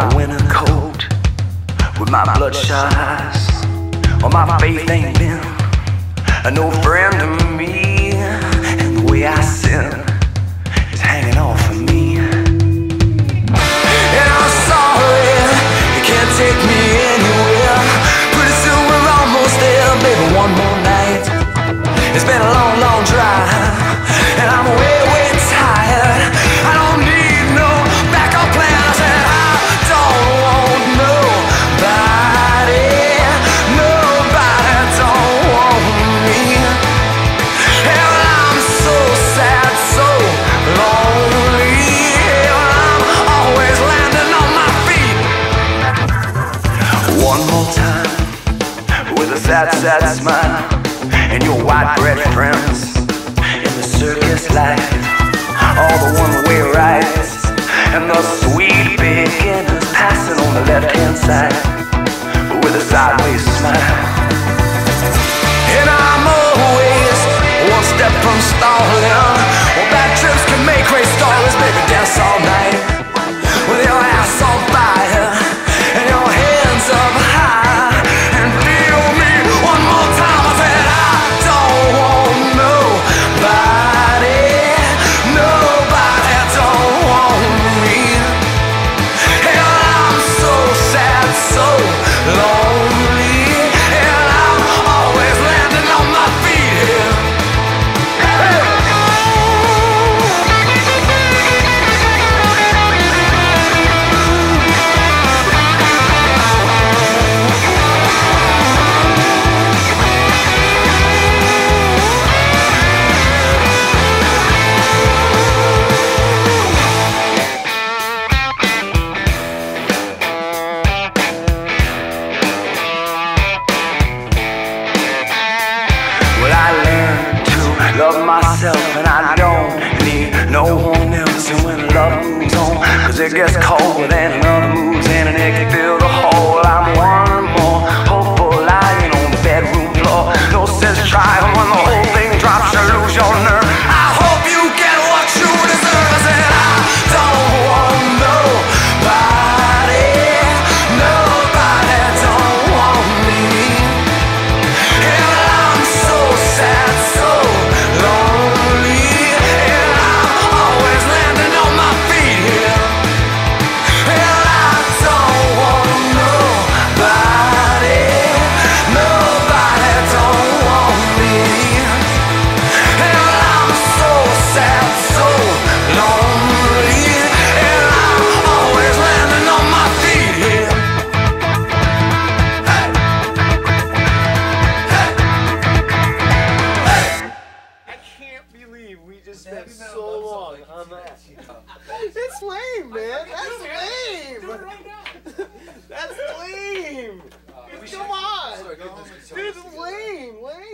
my winter coat, with my bloodshot eyes, or my faith ain't been no friend to me, and the way I sin is hanging off of me. And I'm sorry, you can't take me anywhere. Pretty soon we're almost there, baby, one more night. It's been a long, long drive, and I'm way, way tired. I don't need no backup plans, and I don't want nobody. Nobody don't want me. And I'm so sad, so lonely. And I'm always landing on my feet. One more time, with a sad, sad smile, and your white-bread friends. Circus life, all the one-way rides, and the sweet beginners passing on the left-hand side with a sideways smile. And I'm always one step from stalling. Well, bad trips can make great stories, baby, dance all night with your ass on fire and your hands up high. And I don't need no one else. And when love moves on, cause it gets cold, and another moves in and it can fill the hole. I'm one more hopeful lying on the bedroom floor. No sense trying when the whole thing drops, you lose your nerve. I hope you get what you deserve. I said I don't want nobody. Nobody don't want me. And I'm so sad, so lonely. It's lame, man. That's lame. Do it right now. That's lame. Come on. Dude, it's lame.